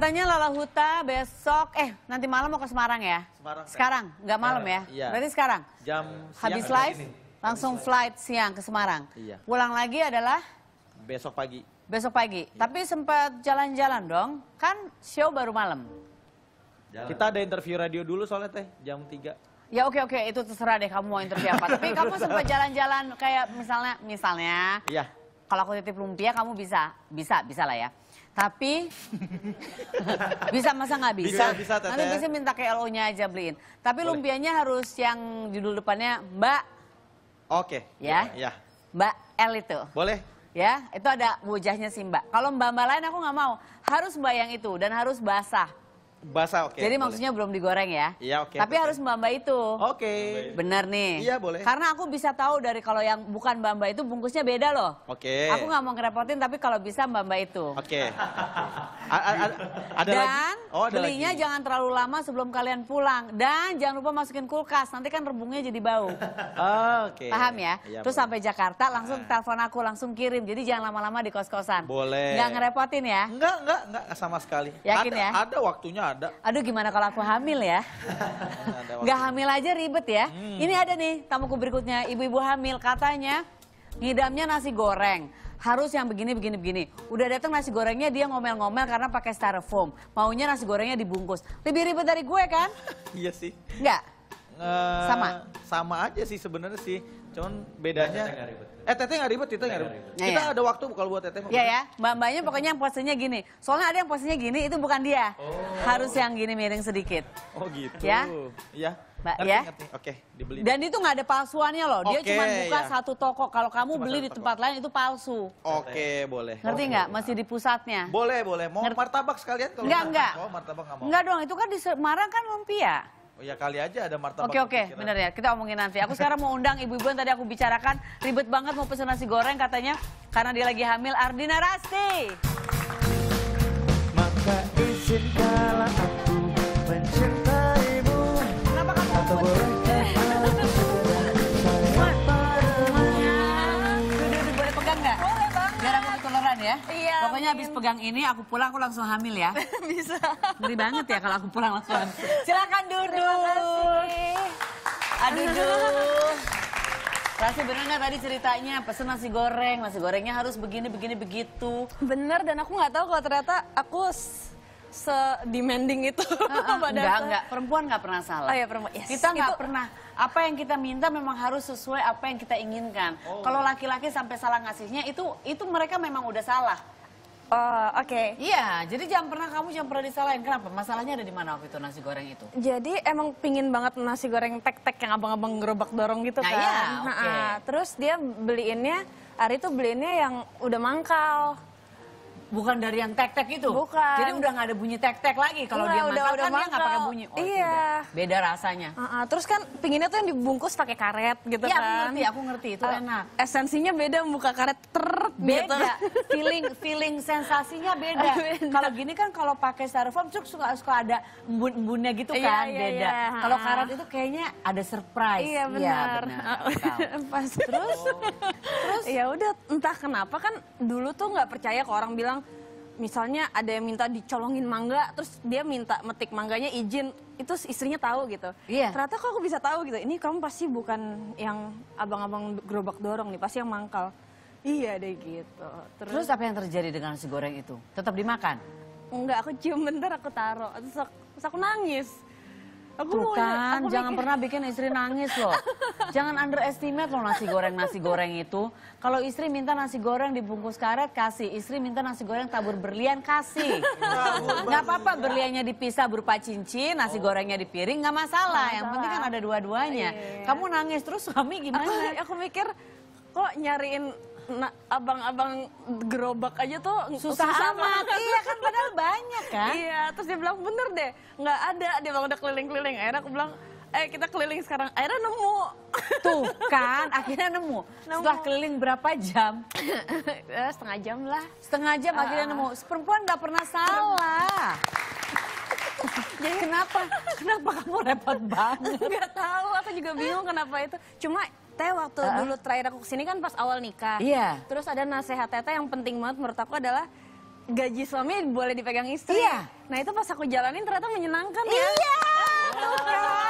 Katanya Lala Huta besok, nanti malam mau ke Semarang ya? Semarang. Sekarang, nggak malam ya? Iya. Berarti sekarang? Jam siang. Habis live, langsung flight siang ke Semarang. Iya. Pulang lagi adalah? Besok pagi. Besok pagi, iya. Tapi sempat jalan-jalan dong, kan show baru malam. Jalan. Kita ada interview radio dulu soalnya teh, jam 3. Ya oke, itu terserah deh kamu mau interview apa. Tapi kamu sempat jalan-jalan kayak misalnya. Iya. Kalau aku titip lumpia kamu bisa lah ya. Tapi bisa masa nggak bisa? Bisa tete. Nanti bisa minta ke LO-nya aja beliin. Tapi boleh. Lumpianya harus yang judul depannya Mbak. Oke. Ya. Ya. Mbak L itu. Boleh. Ya, itu ada wajahnya si Mbak. Kalau Mbak-mbak lain aku nggak mau. Harus Mbak yang itu dan harus basah. Basah, oke. Jadi boleh. Maksudnya belum digoreng ya? Iya, oke. Tapi betul. Harus mbak-mbak itu. Oke. Bener nih. Iya, boleh. Karena aku bisa tahu dari kalau yang bukan mbak-mbak itu bungkusnya beda loh. Oke. Aku nggak mau ngerepotin tapi kalau bisa mbak-mbak itu. Oke. Ada dan lagi? Oh, ada belinya lagi. Jangan terlalu lama sebelum kalian pulang. Dan jangan lupa masukin kulkas, nanti kan rebungnya jadi bau. Oh, oke. Paham ya? Iya, terus boleh. Sampai Jakarta langsung telepon aku, langsung kirim. Jadi jangan lama-lama di kos-kosan. Boleh. Nggak ngerepotin ya? Nggak sama sekali. Yakin ya? Ada waktunya. Ada. Aduh gimana kalau aku hamil ya? Gak hamil aja ribet ya. Ini ada nih tamuku berikutnya, ibu-ibu hamil katanya ngidamnya nasi goreng. Harus yang begini. Udah datang nasi gorengnya dia ngomel-ngomel karena pakai styrofoam. Maunya nasi gorengnya dibungkus. Lebih ribet dari gue kan? Iya sih. Enggak? Sama aja sih sebenarnya sih. Cuman bedanya teteh nggak ribet, kita nggak ribet. Kita ada waktu kalau buat teteh. Iya ya, mbak-mbaknya pokoknya yang posenya gini. Soalnya ada yang posenya gini itu bukan dia. Harus yang gini miring sedikit. Oh gitu. Ya. Iya. Mbak ya. Oke, dibeli. Dan itu nggak ada palsuannya loh. Dia cuma buka satu toko. Kalau kamu beli di tempat lain itu palsu. Oke, boleh. Ngerti nggak? Masih di pusatnya. Boleh. Mau martabak sekalian kalau enggak. Oh, martabak nggak mau. Enggak dong, itu kan di Semarang kan lumpia. Oh ya kali aja ada martabak. Oke, bener ya. Kita omongin nanti. Aku sekarang mau undang ibu-ibu yang tadi aku bicarakan. Ribet banget mau pesen nasi goreng katanya. Karena dia lagi hamil. Ardina Rasti. Maka izinkanlah aku mencintaimu. Kenapa kamu ngomong? Duduk boleh pegang nggak? Boleh banget. Biar aku ketularan ya. Iya. Pokoknya habis pegang ini aku pulang aku langsung hamil ya. Bisa. Ngeri banget ya kalau aku pulang langsung hamil. Silakan duduk. Aduh. Rasti bener nggak tadi ceritanya pesen nasi goreng, nasi gorengnya harus begini begitu. Bener dan aku nggak tahu kalau ternyata aku se-demanding itu. Enggak. Perempuan nggak pernah salah. Oh ya perempuan. Yes. Kita nggak pernah. Apa yang kita minta memang harus sesuai apa yang kita inginkan. Oh. Kalau laki-laki sampai salah ngasihnya itu mereka memang udah salah. Oh, oke. Iya, jadi jangan pernah disalahin. Kenapa? Masalahnya ada di mana waktu itu nasi goreng itu? Jadi emang pingin banget nasi goreng tek-tek yang abang-abang gerobak dorong gitu kan. Iya, oke. Terus dia beliinnya, hari itu beliinnya yang udah mangkal. Bukan dari yang tek-tek itu? Bukan. Jadi udah gak ada bunyi tek-tek lagi kalau dia mangkal kan dia gak pakai bunyi. Oh, iya. Beda rasanya. Terus kan pinginnya tuh yang dibungkus pakai karet gitu kan. Iya, aku ngerti. Itu enak. Esensinya beda muka karet beda, feeling sensasinya beda. Kalau gini kan kalau pakai styrofoam suka ada embun-embunnya gitu kan, beda. Kalau karet itu kayaknya ada surprise. Iya benar. Pas terus ya udah entah kenapa kan dulu tuh nggak percaya kalau orang bilang misalnya ada yang minta dicolongin mangga, terus dia minta metik mangganya izin, itu istrinya tahu gitu. Iya. Ternyata kok aku bisa tahu gitu. Ini kamu pasti bukan yang abang-abang gerobak dorong nih, pasti yang mangkal. Iya deh gitu. Terus apa yang terjadi dengan nasi goreng itu? Tetap dimakan? Enggak, aku cium bentar aku taruh. Terus aku nangis. Tuh kan, jangan pernah bikin istri nangis loh. Jangan underestimate loh nasi goreng itu. Kalau istri minta nasi goreng dibungkus karet, kasih. Istri minta nasi goreng tabur berlian, kasih. Nggak apa-apa, berliannya dipisah berupa cincin, nasi gorengnya di piring, nggak masalah. Yang penting kan ada dua-duanya. Kamu nangis terus suami gimana? Aku mikir, kok nyariin abang-abang gerobak aja tuh susah amat. Iya kan padahal banyak kan. Iya, terus dia bilang bener deh, nggak ada. Dia bilang udah keliling-keliling. Akhirnya aku bilang, kita keliling sekarang. Akhirnya nemu. Tuh kan, akhirnya nemu. Setelah keliling berapa jam? Setengah jam lah. Setengah jam akhirnya nemu. Perempuan nggak pernah salah. Jadi kenapa kamu repot banget? Nggak tahu, aku juga bingung kenapa itu. Cuma Teh waktu dulu terakhir aku kesini kan pas awal nikah. Iya. Terus ada nasehat Teteh yang penting banget menurut aku adalah gaji suami boleh dipegang istri. Iya. Nah itu pas aku jalanin ternyata menyenangkan ya. Iya.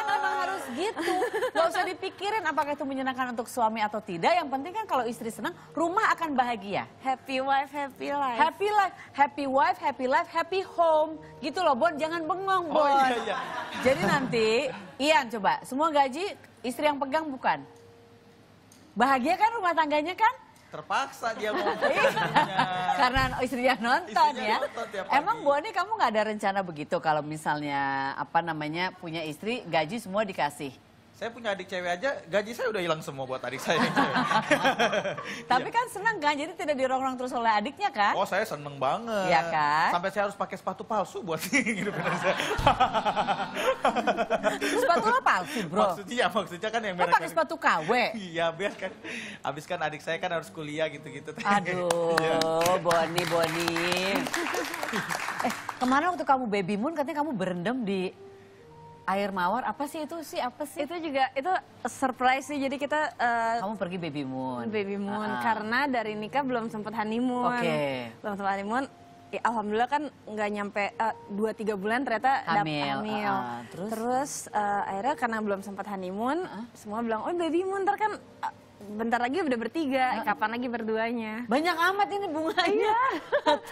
Memang harus gitu. Gak usah dipikirin apakah itu menyenangkan untuk suami atau tidak. Yang penting kan kalau istri senang, rumah akan bahagia. Happy wife, happy life. Happy life, happy wife, happy life, happy home. Gitu loh Bon, jangan bengong Bon. Oh, iya. Jadi nanti, Ian coba, semua gaji istri yang pegang bukan? Bahagia kan rumah tangganya kan? Terpaksa dia mau karena istrinya nonton istrinya ya. Nonton emang Boni kamu nggak ada rencana begitu kalau misalnya apa namanya punya istri gaji semua dikasih? Saya punya adik cewek aja gaji saya udah hilang semua buat adik saya. Tapi kan senang kan jadi tidak dirongrong terus oleh adiknya kan? Oh saya seneng banget. Iya kan? Sampai saya harus pakai sepatu palsu buat hidupnya saya. Sepatu lo palsu bro? Maksudnya kan yang merek. Lo pakai sepatu KW? Iya biar kan. Abis kan adik saya kan harus kuliah gitu-gitu. Aduh Boni, Boni. Kemana waktu kamu baby moon katanya kamu berendam di air mawar, apa sih itu sih, apa sih? Itu juga, itu surprise sih, jadi kita... kamu pergi baby moon? Baby moon, karena dari nikah belum sempat honeymoon. Okay. Belum sempat honeymoon, ya, alhamdulillah kan nggak nyampe 2-3 bulan ternyata hamil. Terus akhirnya karena belum sempat honeymoon, semua bilang, oh baby moon ntar kan bentar lagi udah bertiga, kapan lagi berduanya. Banyak amat ini bunganya.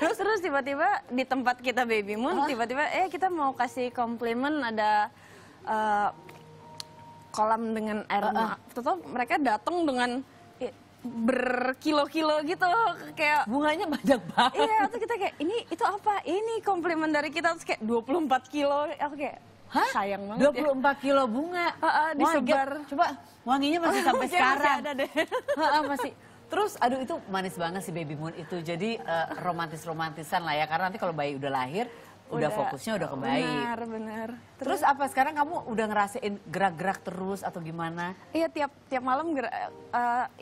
Terus tiba-tiba di tempat kita baby moon, tiba-tiba kita mau kasih komplimen ada... kolam dengan air tuh mereka datang dengan berkilo-kilo gitu kayak bunganya banyak banget. Iya, terus kita kayak ini itu apa? Ini komplimen dari kita terus kayak 24 kilo. Aku kayak hah? Sayang banget. 24 ya. Kilo bunga disebar. Coba wanginya masih sampai sekarang. Masih ada deh. Masih. Terus aduh itu manis banget si baby moon itu. Jadi romantis-romantisan lah ya karena nanti kalau bayi udah lahir udah fokusnya udah ke bayi. Benar, benar. Terus apa sekarang kamu udah ngerasain gerak-gerak terus atau gimana? Iya tiap malam gerak,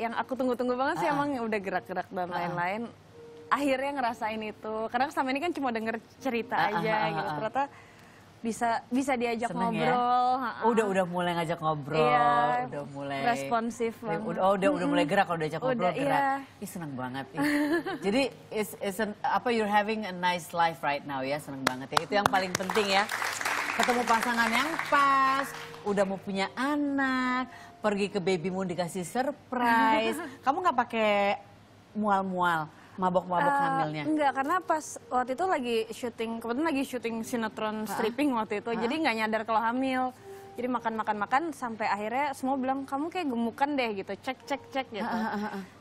yang aku tunggu-tunggu banget sih emang udah gerak-gerak dan lain-lain. Akhirnya ngerasain itu. Karena selama ini kan cuma denger cerita aja gitu. Ternyata bisa diajak seneng ngobrol. Ya? Udah mulai ngajak ngobrol. Iya, udah mulai responsif banget. Udah mulai gerak kalau diajak ngobrol gerak. Ih seneng banget. Jadi you're having a nice life right now ya, seneng banget ya. Itu yang paling penting ya. Ketemu pasangan yang pas, udah mau punya anak, pergi ke baby moon dikasih surprise. Kamu nggak pakai mual-mual? Mabok-mabok hamilnya? Enggak, karena pas waktu itu lagi syuting, kebetulan lagi syuting sinetron stripping waktu itu, jadi nggak nyadar kalau hamil. Jadi makan-makan-makan sampai akhirnya semua bilang, kamu kayak gemukan deh gitu, cek-cek-cek gitu.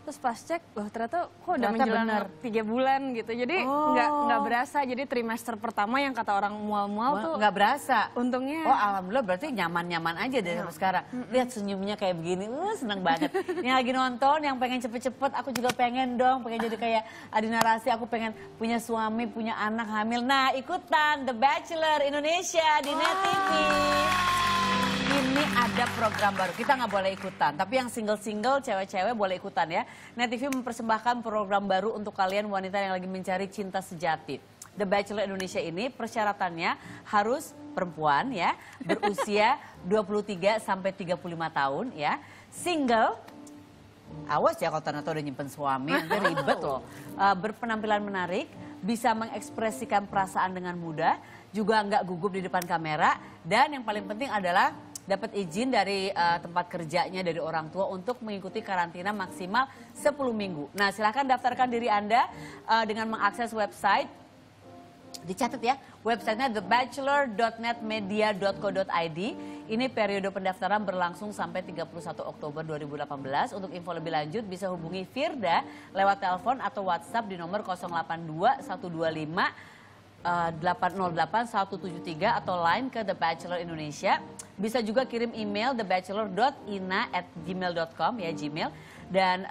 Terus pas cek, loh ternyata kok udah menjelang 3 bulan gitu, jadi nggak berasa. Jadi trimester pertama yang kata orang mual-mual tuh. Nggak berasa? Untungnya. Oh alhamdulillah berarti nyaman-nyaman aja dari sekarang. Lihat senyumnya kayak begini, seneng banget. Yang lagi nonton, yang pengen cepet-cepet, aku juga pengen dong, pengen jadi kayak Ardina Rasti, aku pengen punya suami, punya anak hamil. Nah ikutan The Bachelor Indonesia di NET TV. Ini ada program baru, kita nggak boleh ikutan. Tapi yang single-single, cewek-cewek boleh ikutan ya. NET TV mempersembahkan program baru untuk kalian wanita yang lagi mencari cinta sejati. The Bachelor Indonesia ini persyaratannya harus perempuan ya, berusia 23-35 tahun ya, single. Awas ya kalau ternyata udah nyimpen suami, ribet loh. Berpenampilan menarik, bisa mengekspresikan perasaan dengan mudah, juga nggak gugup di depan kamera, dan yang paling penting adalah dapat izin dari tempat kerjanya, dari orang tua untuk mengikuti karantina maksimal 10 minggu. Nah silahkan daftarkan diri Anda dengan mengakses website, dicatat ya, websitenya thebachelor.netmedia.co.id. Ini periode pendaftaran berlangsung sampai 31 Oktober 2018. Untuk info lebih lanjut bisa hubungi Firda lewat telepon atau WhatsApp di nomor 082-125-808-173 atau line ke The Bachelor Indonesia. Bisa juga kirim email thebachelor.ina@gmail.com ya Gmail. Dan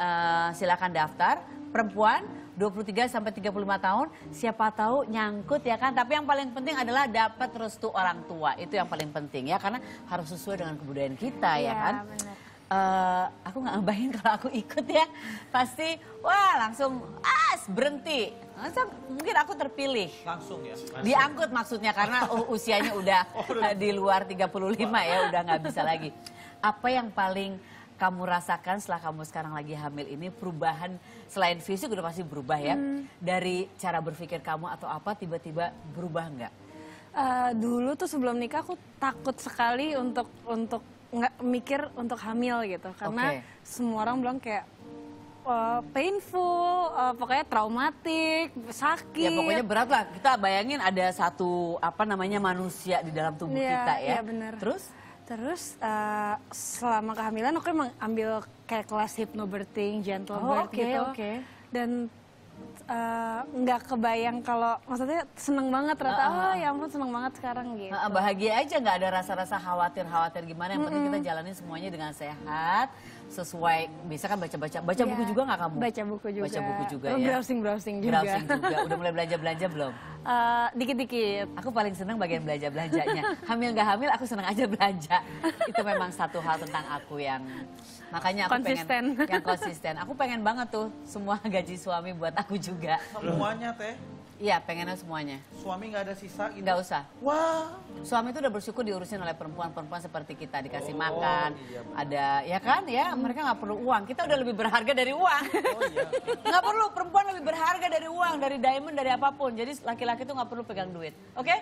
silakan daftar. Perempuan 23-35 tahun, siapa tahu nyangkut ya kan. Tapi yang paling penting adalah dapat restu orang tua. Itu yang paling penting ya karena harus sesuai dengan kebudayaan kita ya kan. Bener. Aku nggak ngebayangin kalau aku ikut ya. Pasti wah langsung berhenti. Mungkin aku terpilih. Langsung ya? Langsung. Diangkut maksudnya karena usianya udah di luar 35 ya, udah nggak bisa lagi. Apa yang paling kamu rasakan setelah kamu sekarang lagi hamil ini, perubahan selain fisik udah pasti berubah ya, dari cara berpikir kamu atau apa tiba-tiba berubah nggak? Dulu tuh sebelum nikah aku takut sekali untuk nggak mikir untuk hamil gitu, karena semua orang bilang kayak painful, pokoknya traumatik, sakit. Ya pokoknya berat lah. Kita bayangin ada satu apa namanya manusia di dalam tubuh kita ya. Iya benar. Terus selama kehamilan aku emang ambil kayak kelas hypnobirthing, gentle birthing gitu. Dan nggak kebayang kalau, maksudnya seneng banget ternyata, ya ampun seneng banget sekarang gitu. Bahagia aja, nggak ada rasa-rasa khawatir-khawatir gimana. Yang penting kita jalanin semuanya dengan sehat. Sesuai, bisa kan baca buku juga nggak kamu? Baca buku juga. Baca buku juga ya. Browsing juga. Browsing juga. Udah mulai belanja belum? Dikit-dikit. Aku paling seneng bagian belanjanya. Hamil nggak hamil, aku seneng aja belanja. Itu memang satu hal tentang aku yang makanya aku konsisten. Pengen yang konsisten. Aku pengen banget tuh semua gaji suami buat aku juga. Semuanya teh? Iya, pengennya semuanya. Suami nggak ada sisa gitu? Nggak usah. Wah. Suami itu udah bersyukur diurusin oleh perempuan-perempuan seperti kita. Dikasih makan, ada, ya kan? Ya, mereka nggak perlu uang. Kita udah lebih berharga dari uang. Nggak perlu, perempuan lebih berharga dari uang, dari diamond, dari apapun. Jadi laki-laki tuh nggak perlu pegang duit. Oke?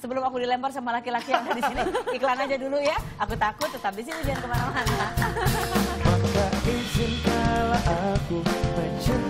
Sebelum aku dilempar sama laki-laki yang ada di sini, iklan aja dulu ya. Aku takut, tetap di sini, jangan kemana-mana.